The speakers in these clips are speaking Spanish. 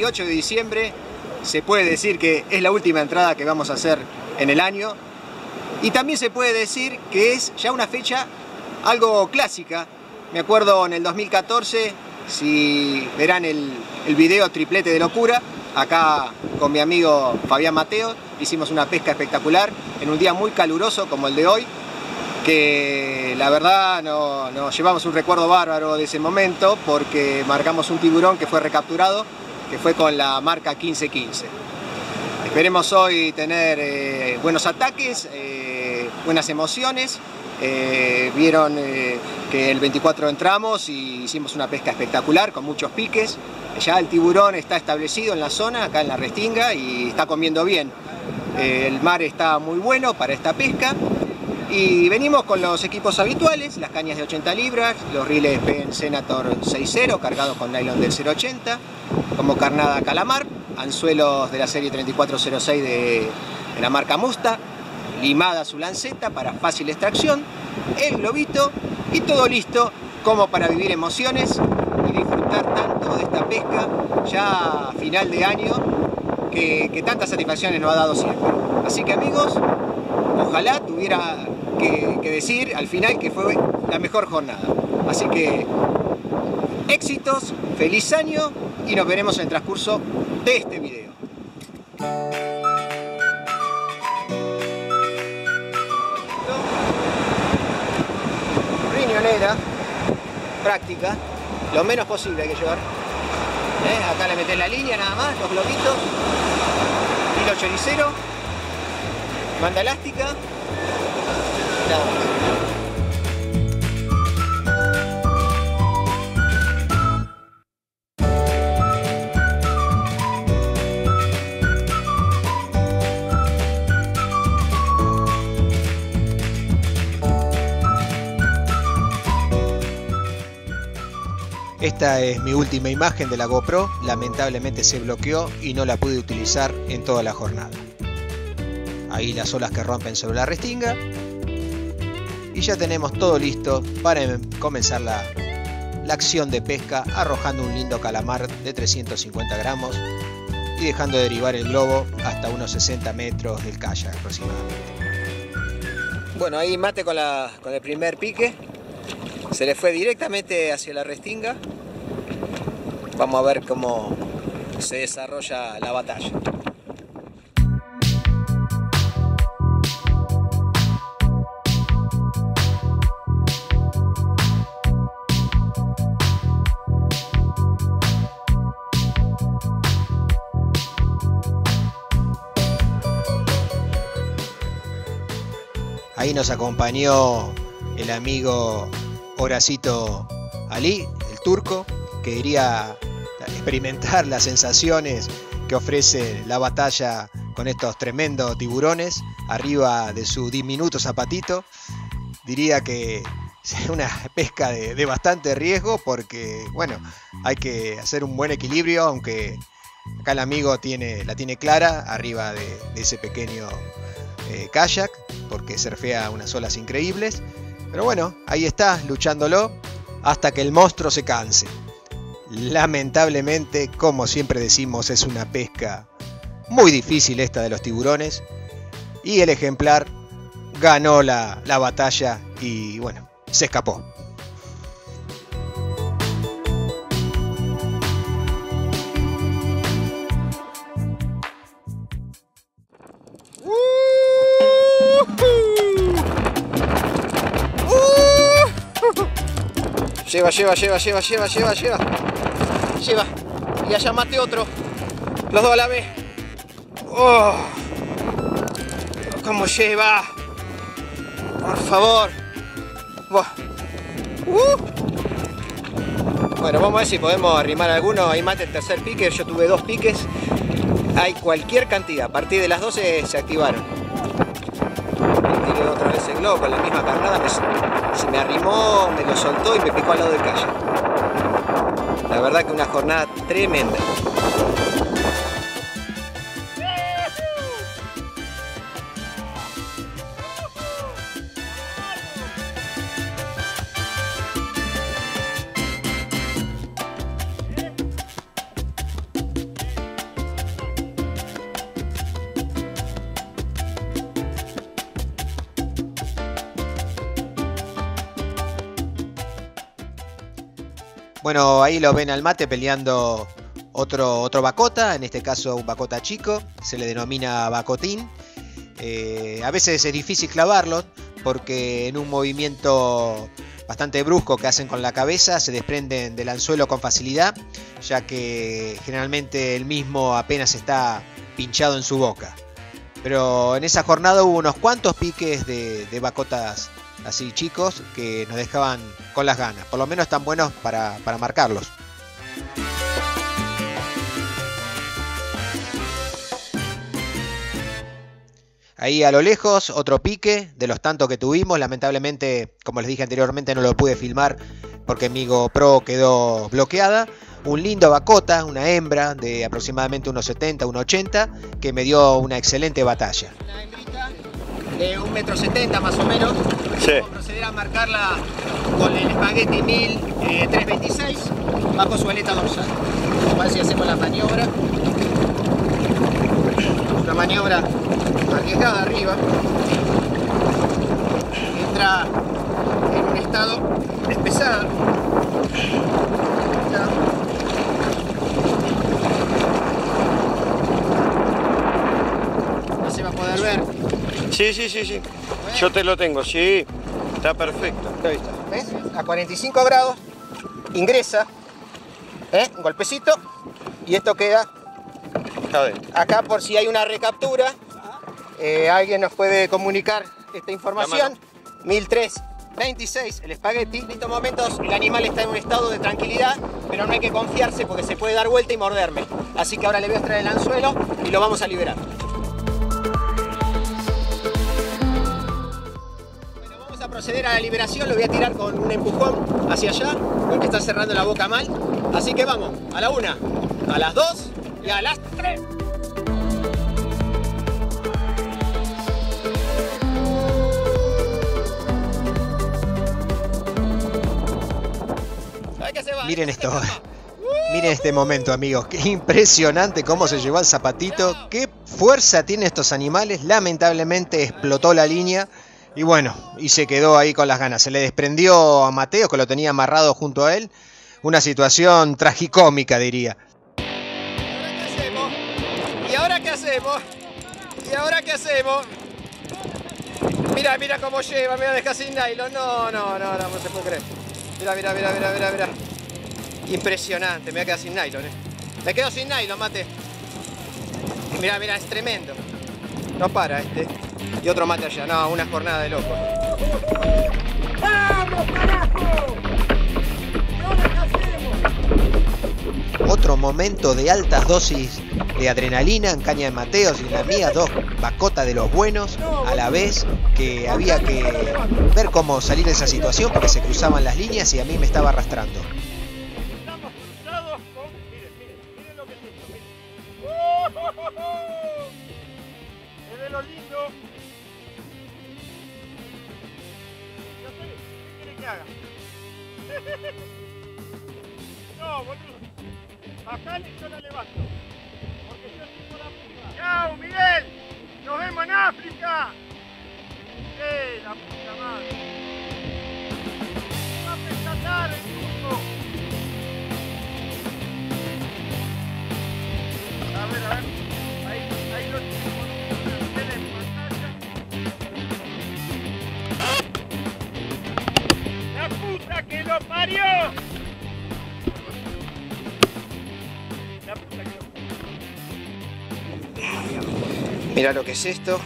28 de diciembre. Se puede decir que es la última entrada que vamos a hacer en el año. Y también se puede decir que es ya una fecha algo clásica. Me acuerdo en el 2014, si verán el video Triplete de Locura, acá con mi amigo Fabián Mateo, hicimos una pesca espectacular en un día muy caluroso como el de hoy, que la verdad nos llevamos un recuerdo bárbaro de ese momento porque marcamos un tiburón que fue recapturado, que fue con la marca 1515. Esperemos hoy tener buenos ataques, buenas emociones. Vieron que el 24 entramos y hicimos una pesca espectacular con muchos piques. Ya el tiburón está establecido en la zona, acá en la Restinga, y está comiendo bien. El mar está muy bueno para esta pesca. Y venimos con los equipos habituales, las cañas de 80 libras, los riles Penn Senator 6.0 cargados con nylon del 0.80, como carnada calamar, anzuelos de la serie 3406 de la marca Musta, limada su lanceta para fácil extracción, el globito y todo listo como para vivir emociones y disfrutar tanto de esta pesca ya a final de año que tantas satisfacciones nos ha dado siempre. Así que amigos, ojalá tuviera que decir al final que fue la mejor jornada. Así que éxitos, feliz año y nos veremos en el transcurso de este video. Riñonera, práctica, lo menos posible hay que llevar. Acá le metés la línea nada más, los globitos, hilo choricero, banda elástica. Nada más. Esta es mi última imagen de la GoPro, lamentablemente se bloqueó y no la pude utilizar en toda la jornada. Ahí las olas que rompen sobre la Restinga. Y ya tenemos todo listo para comenzar la acción de pesca, arrojando un lindo calamar de 350 gramos y dejando de derivar el globo hasta unos 60 metros del kayak aproximadamente. Bueno, ahí mate con el primer pique. Se le fue directamente hacia la Restinga. Vamos a ver cómo se desarrolla la batalla. Ahí nos acompañó el amigo Horacito Ali, el turco, que quería experimentar las sensaciones que ofrece la batalla con estos tremendos tiburones arriba de su diminuto zapatito. Diría que es una pesca de bastante riesgo porque, bueno, hay que hacer un buen equilibrio, aunque acá el amigo la tiene clara arriba de ese pequeño kayak, porque surfea unas olas increíbles. Pero bueno, ahí está, luchándolo hasta que el monstruo se canse. Lamentablemente, como siempre decimos, es una pesca muy difícil esta de los tiburones. Y el ejemplar ganó la batalla y bueno, se escapó. Lleva. Y allá mate otro. Los dos a la vez. ¡Oh! ¡Cómo lleva! Por favor. Bueno, vamos a ver si podemos arrimar alguno. Ahí mate el tercer pique. Yo tuve dos piques. Hay cualquier cantidad. A partir de las 12 se activaron. Tiré otra vez el globo con la misma carnada. Se me arrimó, me lo soltó y me picó al lado del calle. La verdad que una jornada tremenda. Bueno, ahí lo ven al mate peleando otro bacota, en este caso un bacota chico, se le denomina bacotín. A veces es difícil clavarlo porque en un movimiento bastante brusco que hacen con la cabeza se desprenden del anzuelo con facilidad, ya que generalmente el mismo apenas está pinchado en su boca. Pero en esa jornada hubo unos cuantos piques de bacotas así chicos que nos dejaban con las ganas, por lo menos tan buenos para marcarlos. Ahí a lo lejos, otro pique de los tantos que tuvimos. Lamentablemente, como les dije anteriormente, no lo pude filmar porque mi GoPro quedó bloqueada. Un lindo bacota, una hembra de aproximadamente unos 70, unos 80, que me dio una excelente batalla. Una hembrita de 1,70 m más o menos. Sí. Vamos a proceder a marcarla con el espagueti 1326 bajo su aleta dorsal. Vamos a ver si hacemos la maniobra. Una maniobra arriesgada arriba, entra en un estado espesado, no se va a poder ver. Sí, yo te lo tengo, sí, está perfecto. Ahí está. ¿Ves? A 45 grados ingresa, un golpecito y esto queda acá por si hay una recaptura. Alguien nos puede comunicar esta información. 1326, el espagueti. En estos momentos el animal está en un estado de tranquilidad, pero no hay que confiarse porque se puede dar vuelta y morderme. Así que ahora le voy a extraer el anzuelo y lo vamos a liberar. Bueno, vamos a proceder a la liberación. Lo voy a tirar con un empujón hacia allá porque está cerrando la boca mal. Así que vamos, a la 1, a las 2 y a las 3. Miren esto, miren este momento, amigos. Qué impresionante cómo se llevó al zapatito. Qué fuerza tienen estos animales. Lamentablemente explotó la línea y bueno, y se quedó ahí con las ganas. Se le desprendió a Mateo, que lo tenía amarrado junto a él. Una situación tragicómica, diría. ¿Y ahora qué hacemos? ¿Y ahora qué hacemos? Mira cómo lleva. Me va a dejar sin nylon. No se puede creer. Mira. Impresionante, me voy a quedar sin nylon, Me quedo sin nylon, mate. Mirá, es tremendo. No para este. Y otro mate allá. No, una jornada de loco. ¡Vamos, carajo! ¡No nos hacemos! Otro momento de altas dosis de adrenalina en caña de Mateo y en la mía, dos bacotas de los buenos, a la vez que había que ver cómo salir de esa situación porque se cruzaban las líneas y a mí me estaba arrastrando. No, boludo. Bajale y yo la levanto. Porque yo estoy por la puta. ¡Chao, Miguel! ¡Nos vemos en África! ¡Eh, la puta madre! ¡Va a pescar tarde, puto! A ver. Ahí lo tengo. ¡La puta que lo parió! La puta que... Mirá lo que es esto.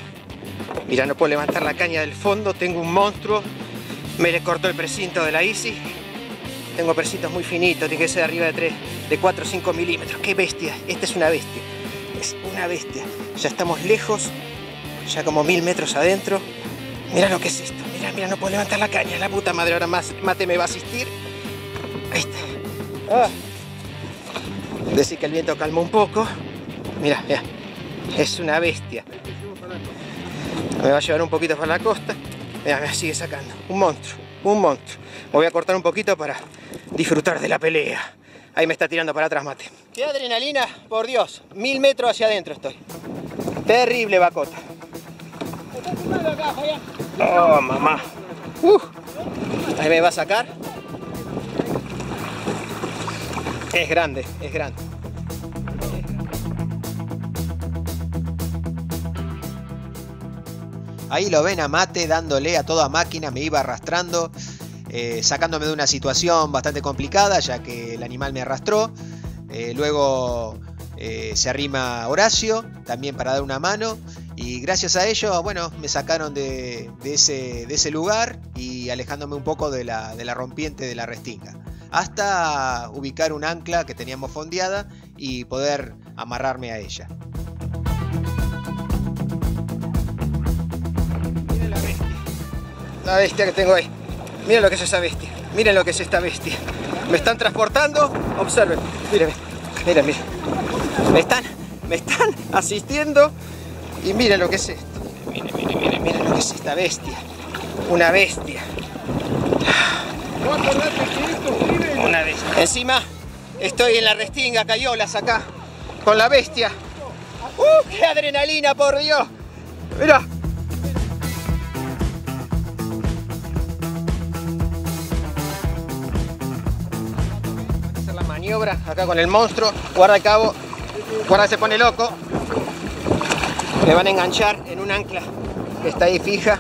Mirá, no puedo levantar la caña del fondo. Tengo un monstruo. Me le cortó el precinto de la ISI. Tengo precintos muy finitos. Tiene que ser arriba de 4 o 5 milímetros. ¡Qué bestia! Esta es una bestia. Es una bestia. Ya estamos lejos. Ya como 1000 metros adentro. Mirá lo que es esto. Mira, no puedo levantar la caña, la puta madre, ahora más mate me va a asistir. Ahí está. Oh. Decir que el viento calmó un poco. Mira, es una bestia. Me va a llevar un poquito para la costa. Mira, me sigue sacando. Un monstruo. Me voy a cortar un poquito para disfrutar de la pelea. Ahí me está tirando para atrás, mate. ¡Qué adrenalina! Por Dios, 1000 metros hacia adentro estoy. Terrible bacota. Oh, mamá. Ahí me va a sacar. Es grande, es grande. Ahí lo ven a Mate dándole a toda máquina, me iba arrastrando, sacándome de una situación bastante complicada, ya que el animal me arrastró. Luego se arrima Horacio, también para dar una mano. Y gracias a ello, bueno, me sacaron de ese lugar y alejándome un poco de la rompiente de la restinga. Hasta ubicar un ancla que teníamos fondeada y poder amarrarme a ella. Miren la bestia. La bestia que tengo ahí. Miren lo que es esa bestia. Miren lo que es esta bestia. Me están transportando. Observen. Miren, miren, miren. Me están asistiendo. Y miren lo que es esto. Miren, miren, miren, miren lo que es esta bestia. Una bestia. Una bestia. Encima estoy en la restinga, cayolas acá. Con la bestia. ¡Uh! ¡Qué adrenalina, por Dios! Mirá. Vamos a hacer la maniobra acá con el monstruo. Guarda el cabo. Guarda, se pone loco. Le van a enganchar en un ancla que está ahí fija.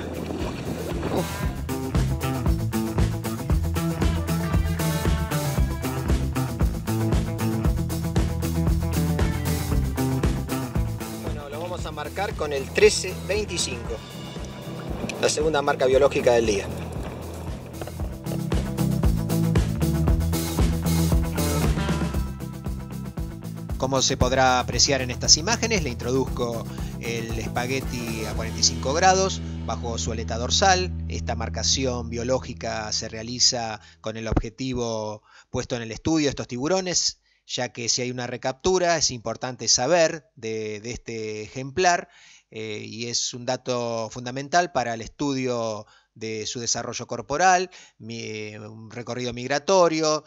Bueno, lo vamos a marcar con el 1325, la segunda marca biológica del día. Como se podrá apreciar en estas imágenes, le introduzco el espagueti a 45 grados bajo su aleta dorsal. Esta marcación biológica se realiza con el objetivo puesto en el estudio de estos tiburones, ya que si hay una recaptura es importante saber de este ejemplar, y es un dato fundamental para el estudio de su desarrollo corporal, un recorrido migratorio,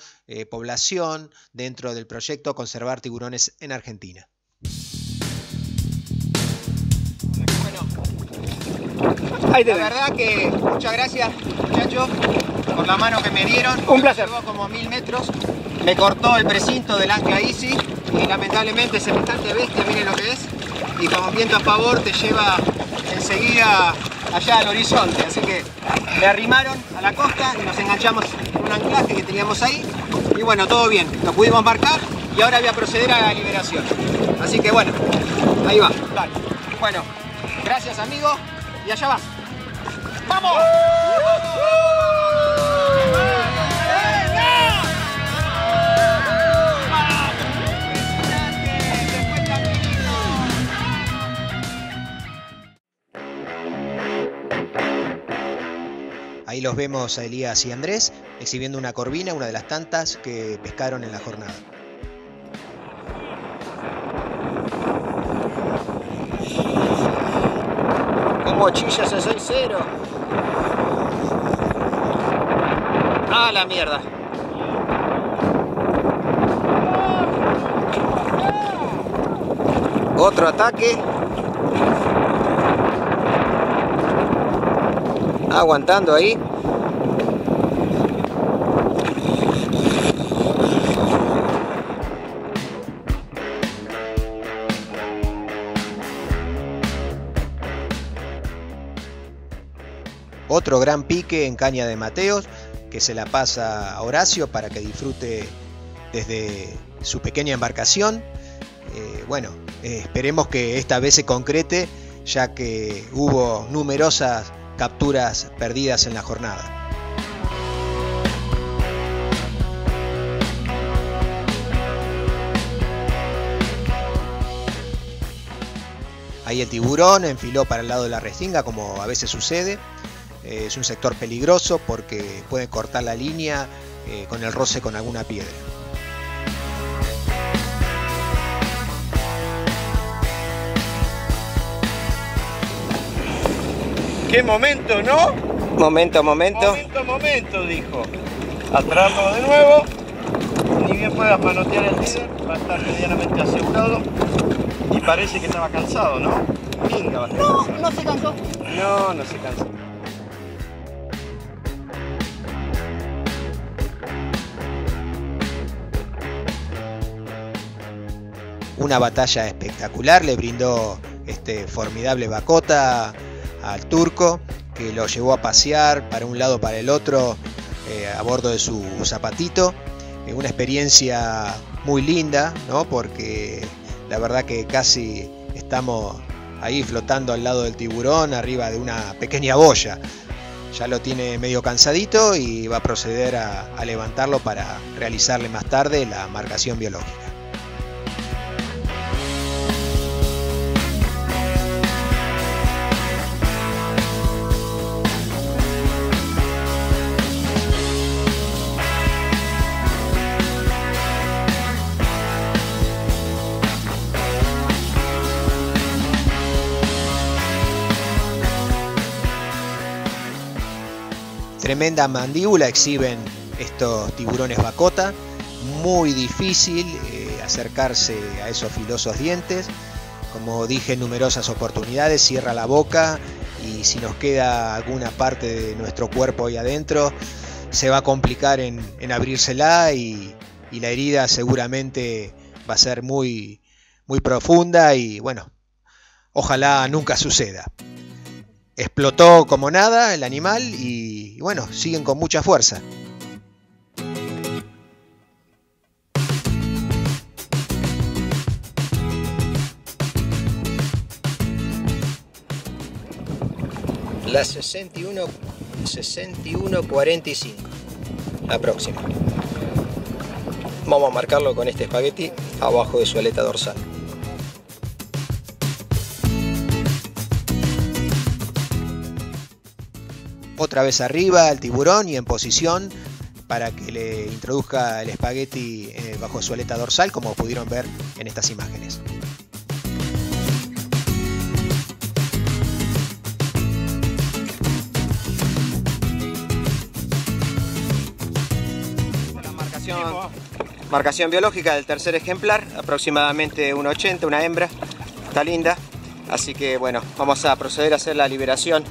población, dentro del proyecto Conservar Tiburones en Argentina. La verdad que muchas gracias, muchachos, por la mano que me dieron. Un placer. Me llevó como 1000 metros, me cortó el precinto del ancla Easy y lamentablemente semejante bestia, miren lo que es, y como viento a favor te lleva enseguida allá al horizonte, así que me arrimaron a la costa y nos enganchamos en un anclaje que teníamos ahí y bueno, todo bien, lo pudimos marcar y ahora voy a proceder a la liberación, así que bueno, ahí va, dale. Bueno, gracias amigos y allá va. ¡Vamos! Ahí los vemos a Elías y Andrés exhibiendo una corvina, una de las tantas que pescaron en la jornada. Como chillas a 6-0. ¡Ah, la mierda! Otro ataque. Aguantando ahí. Otro gran pique en caña de Mateo, que se la pasa a Horacio para que disfrute desde su pequeña embarcación. Bueno, esperemos que esta vez se concrete, ya que hubo numerosas capturas perdidas en la jornada. Ahí el tiburón enfiló para el lado de la restinga, como a veces sucede. Es un sector peligroso porque puede cortar la línea con el roce con alguna piedra. ¡Qué momento, no! Momento, momento. Momento, momento, dijo. Atrapamos de nuevo. Ni bien pueda panotear el líder, va a estar medianamente asegurado. Y parece que estaba cansado, ¿no? Venga, no, cansado. No se cansó. No, no se cansó. una batalla espectacular, le brindó formidable bacota al turco, que lo llevó a pasear para un lado para el otro a bordo de su zapatito. Una experiencia muy linda, ¿no? Porque la verdad que casi estamos ahí flotando al lado del tiburón, arriba de una pequeña boya. Ya lo tiene medio cansadito y va a proceder a levantarlo para realizarle más tarde la marcación biológica. Tremenda mandíbula exhiben estos tiburones bacota, muy difícil acercarse a esos filosos dientes. Como dije en numerosas oportunidades, cierra la boca y si nos queda alguna parte de nuestro cuerpo ahí adentro, se va a complicar en abrírsela y la herida seguramente va a ser muy, muy profunda y bueno, ojalá nunca suceda. Explotó como nada el animal y bueno, siguen con mucha fuerza. La 61:45, la próxima. Vamos a marcarlo con este espagueti abajo de su aleta dorsal. Otra vez arriba el tiburón y en posición para que le introduzca el espagueti bajo su aleta dorsal, como pudieron ver en estas imágenes. Marcación biológica del tercer ejemplar, aproximadamente 1,80, una hembra, está linda. Así que bueno, vamos a proceder a hacer la liberación.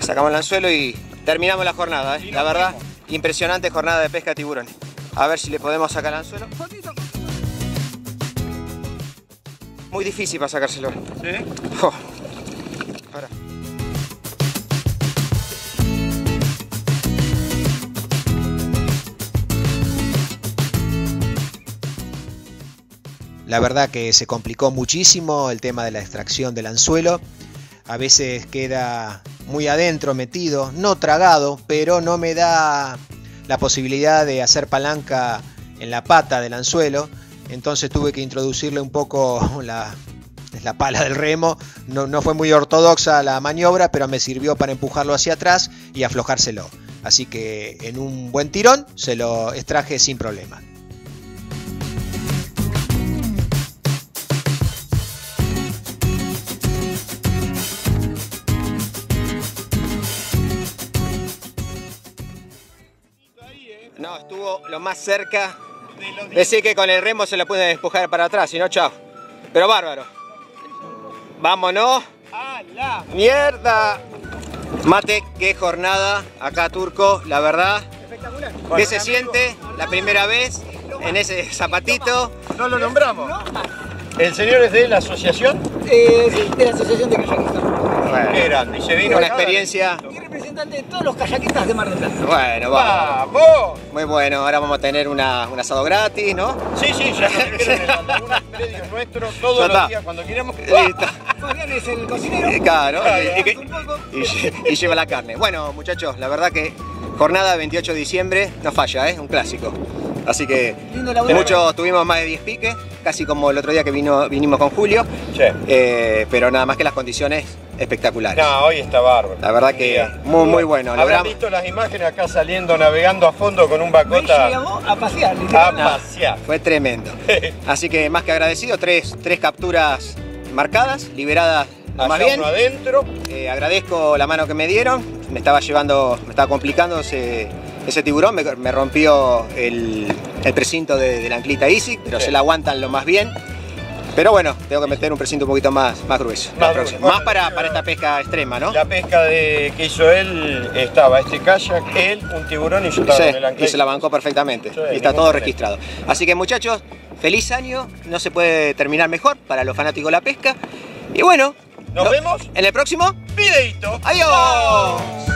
Sacamos el anzuelo y terminamos la jornada, ¿eh? La verdad, impresionante jornada de pesca de tiburones. A ver si le podemos sacar el anzuelo. Muy difícil para sacárselo. ¿Sí? Oh. Ahora. La verdad que se complicó muchísimo el tema de la extracción del anzuelo. A veces queda muy adentro metido, no tragado, pero no me da la posibilidad de hacer palanca en la pata del anzuelo, entonces tuve que introducirle un poco la pala del remo. No fue muy ortodoxa la maniobra, pero me sirvió para empujarlo hacia atrás y aflojárselo, así que en un buen tirón se lo extraje sin problema. No, estuvo lo más cerca. Decir que con el remo se la puede empujar para atrás, si no, chao. Pero bárbaro. Vámonos. ¡A la mierda! Mate, qué jornada acá, turco, la verdad. Espectacular. ¿Qué se siente la primera vez en ese zapatito? No lo nombramos. ¿El señor es de la asociación? Sí, de la asociación de kayakistas. Bueno, qué grande. Se vino una experiencia. De todos los kayakistas de Mar del Plata. Bueno, vamos. Muy bueno, ahora vamos a tener un asado gratis, ¿no? Sí, ya nos dijeron en algunos predios nuestros todos los días cuando queremos. Listo. Fabián es el cocinero. Claro, y lleva la carne. Bueno, muchachos, la verdad que jornada 28 de diciembre no falla, ¿eh? Un clásico. Así que muchos tuvimos más de 10 piques, casi como el otro día que vinimos con Julio, sí. Pero nada más que las condiciones espectaculares. No, hoy está bárbaro. La verdad que muy bueno. Habrán visto las imágenes acá saliendo, navegando a fondo con un bacota. Llegamos a pasear, literalmente. A pasear. Fue tremendo. Así que más que agradecido, tres capturas marcadas, liberadas. Más bien, adentro. Agradezco la mano que me dieron, me estaba complicando ese tiburón, me rompió el precinto de la anclita ISIC, pero sí, se la aguantan lo más bien. Pero bueno, tengo que meter un precinto un poquito más grueso. Más para esta pesca extrema, ¿no? La pesca que hizo él, estaba este kayak, él, un tiburón y yo estaba en el anclaje. Y se la bancó perfectamente. Sí, y está todo registrado. Así que muchachos, feliz año. No se puede terminar mejor para los fanáticos de la pesca. Y bueno, nos vemos en el próximo videito. ¡Adiós!